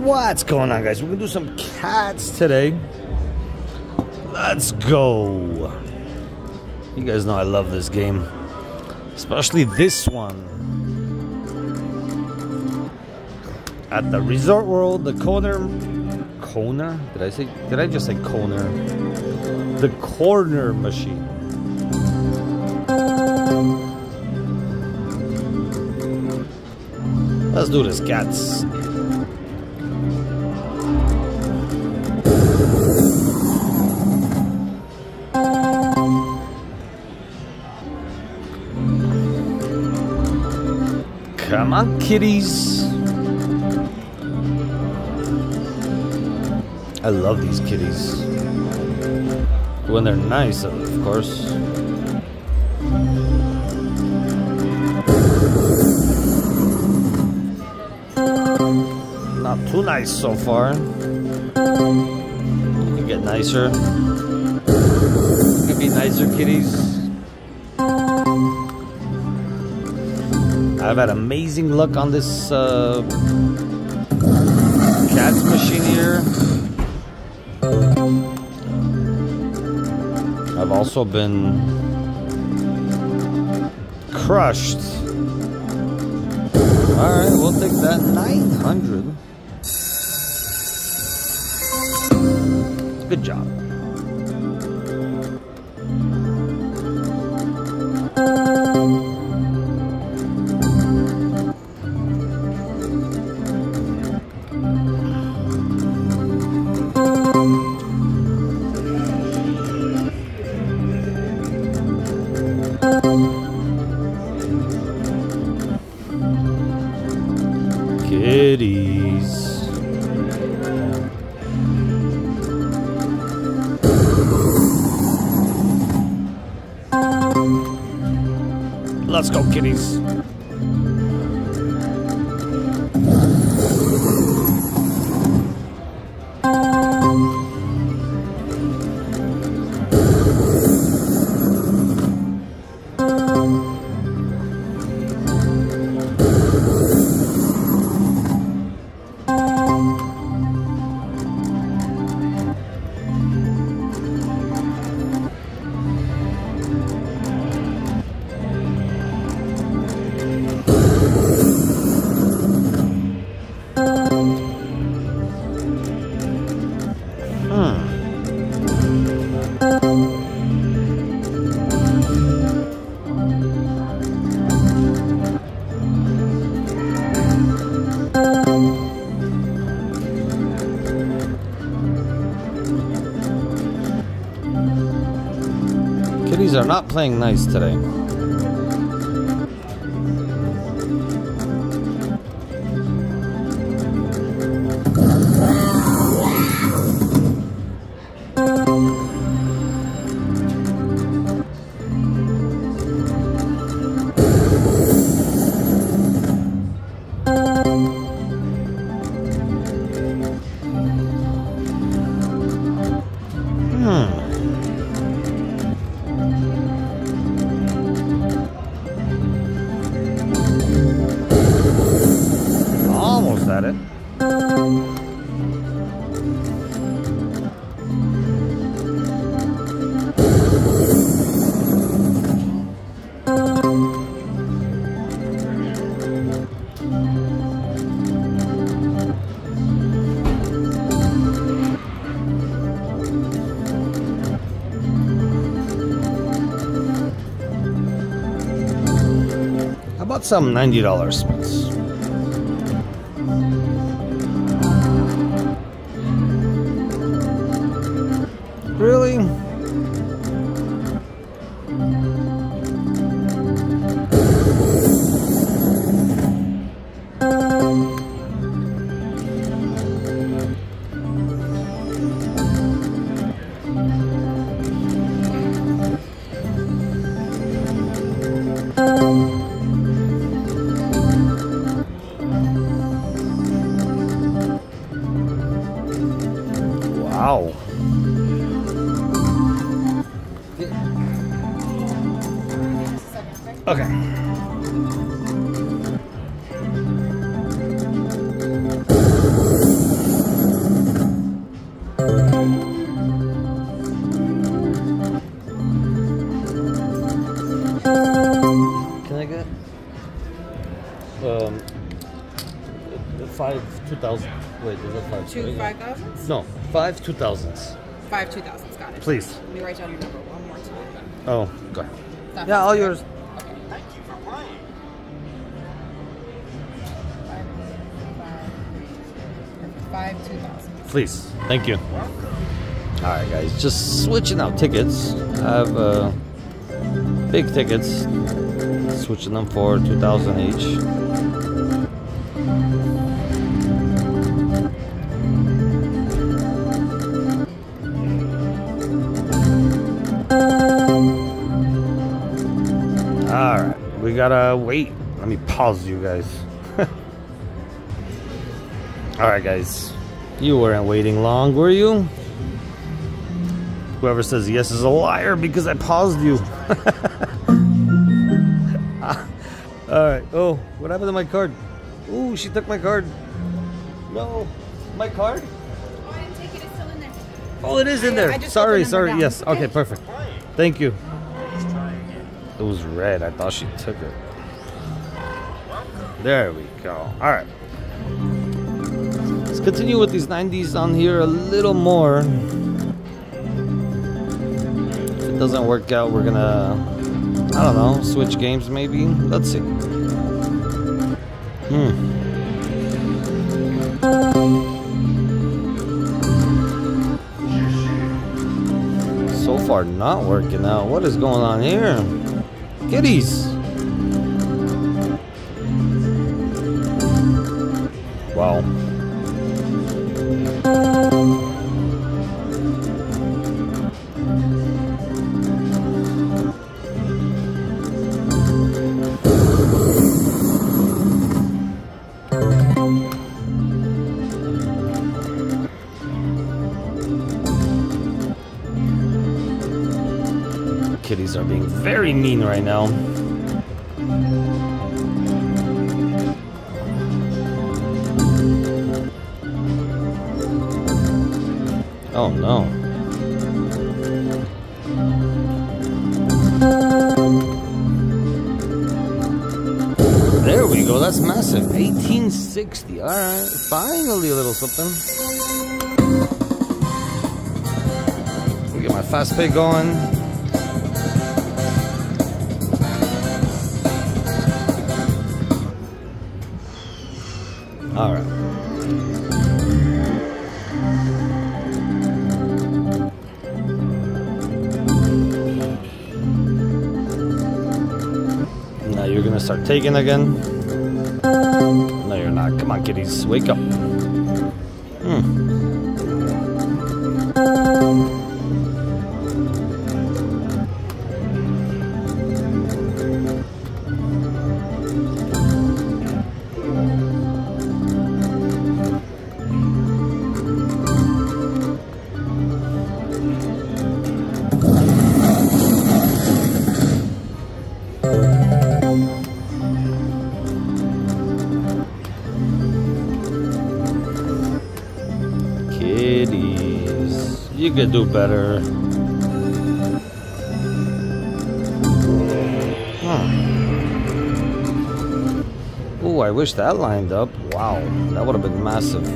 What's going on, guys? We're gonna do some cats today. Let's go. You guys know I love this game, especially this one at the Resort World, the Kona. Did I just say Kona? The corner machine. Let's do this, cats. Come on, kitties. I love these kitties. When they're nice, of course. Not too nice so far. You can get nicer. You can be nicer, kitties. I've had amazing luck on this cat's machine here. I've also been crushed. All right, we'll take that 900. Good job. Kitties. Let's go, kitties. Kitties are not playing nice today. About some $90 spots. Really? Wow. Okay. 5 2000. No, 5 2000s. 5 2000s. Got it. Please. Let me write down your number one more time. Oh, go ahead. That's all yours. Okay. Thank you for playing. Five 2000s. Please. Thank you. All right, guys. Just switching out tickets. I have big tickets. Switching them for 2000 each. We gotta wait. Let me pause you guys. Alright guys, you weren't waiting long, were you? Whoever says yes is a liar because I paused you. Alright, oh, what happened to my card? Ooh, she took my card. No, my card? Oh, I didn't take it, it's still in there. Oh, it is in there. Sorry, yes, okay, perfect. Thank you. It was red. I thought she took it. There we go. All right. Let's continue with these 90s on here a little more. If it doesn't work out, we're gonna, I don't know, switch games maybe. Let's see. So far, not working out. What is going on here? Kitties. Wow. Kitties are being very mean right now. Oh no. There we go, that's massive. 1860. Alright, finally a little something. Let me get my fast pay going. All right. Now you're gonna start taking again. No, you're not. Come on, kitties, wake up. You could do better. Huh. Ooh, I wish that lined up. Wow, that would have been massive.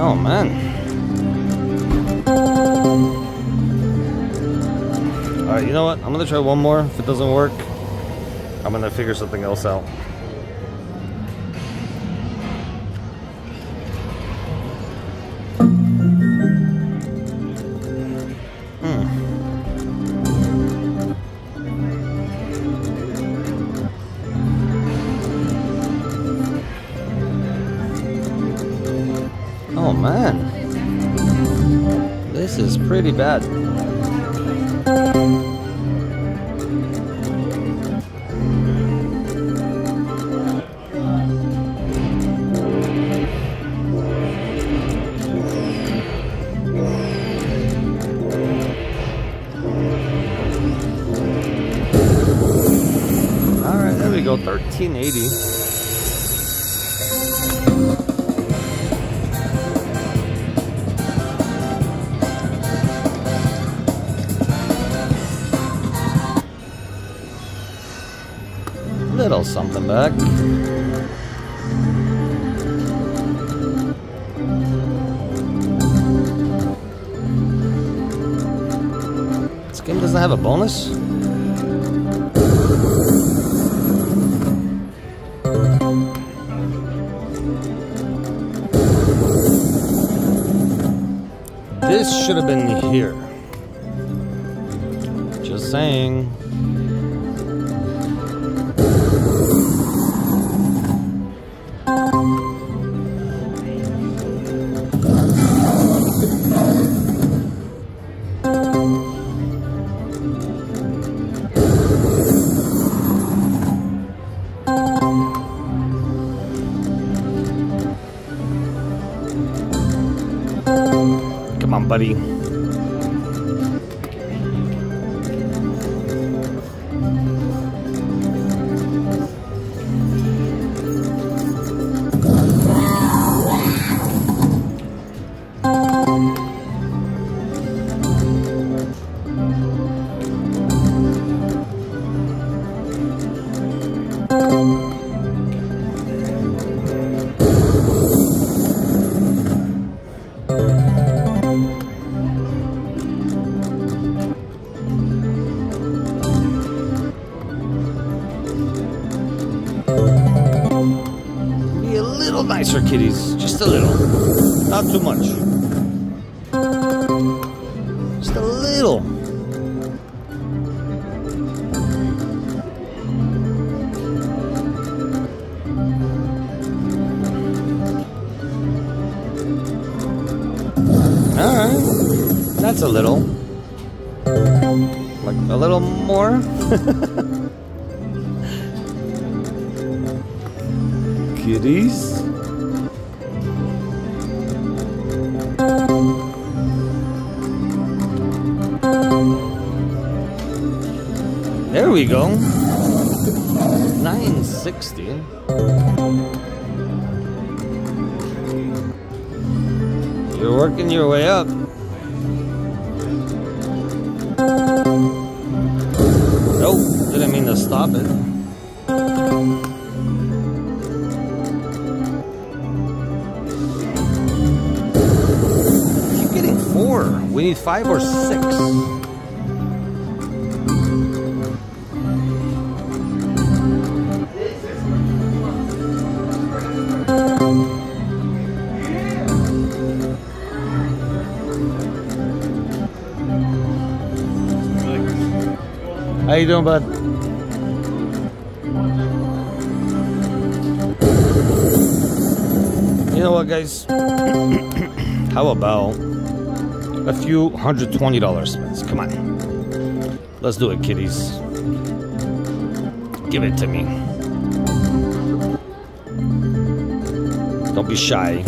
Oh man. Alright, you know what? I'm gonna try one more. If it doesn't work, I'm gonna figure something else out. Oh man, this is pretty bad. Alright, there we go, $13.80. Little something back. This game doesn't have a bonus? This should have been here. Just saying. Buddy. Nicer kitties, just a little, not too much, just a little. All right, that's a little, like a little more. Kitties. There we go. $9.60. You're working your way up. Nope, didn't mean to stop it. I keep getting four. We need 5 or 6. How you doing, bud? You know what, guys? How about a few $120 spins? Come on. Let's do it, kitties. Give it to me. Don't be shy.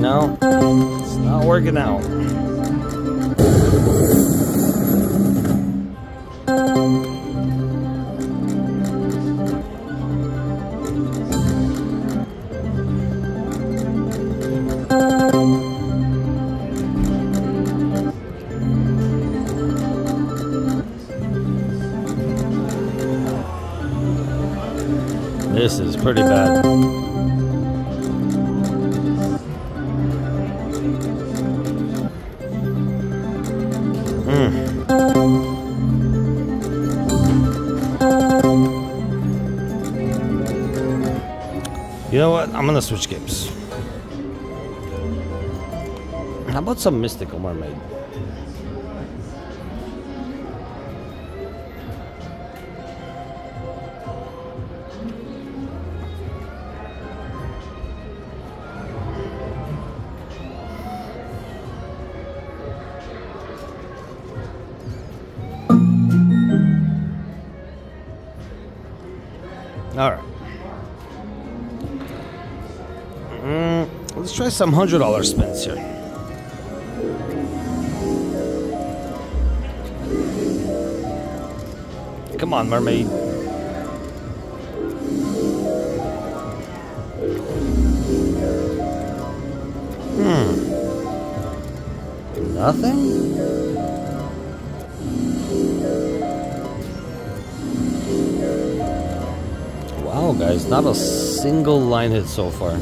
No, it's not working out. This is pretty bad. You know what? I'm gonna switch games. How about some Mystical Mermaid? Alright. Let's try some $100 spins here. Come on, mermaid. Nothing? Wow, guys, not a single line hit so far.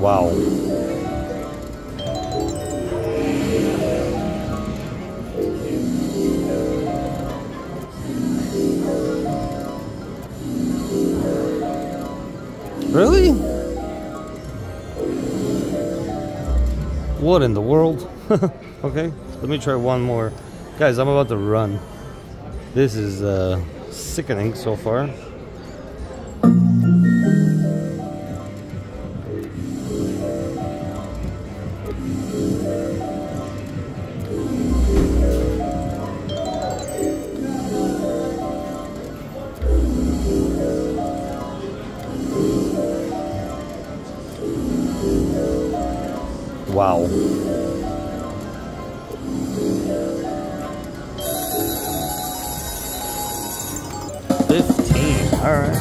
Wow. Really? What in the world? Okay, let me try one more. Guys, I'm about to run. This is sickening so far. Wow. Alright.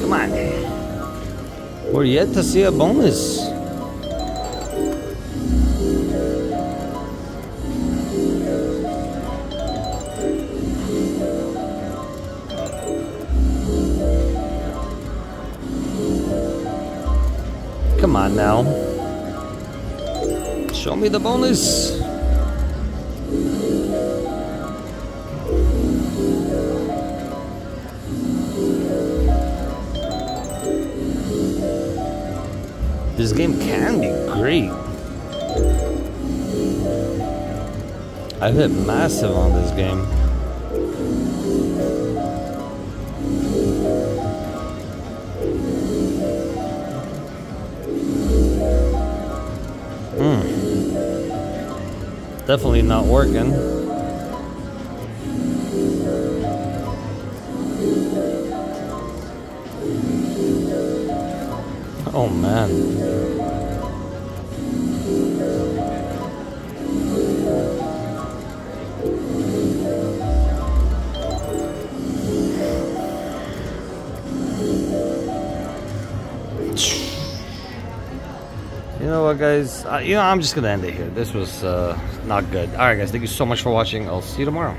Come on. We're yet to see a bonus. Come on now. Show me the bonus. This game can be great. I've hit massive on this game. Definitely not working. Oh man. You know what, guys? I'm just gonna end it here. This was not good. All right, guys. Thank you so much for watching. I'll see you tomorrow.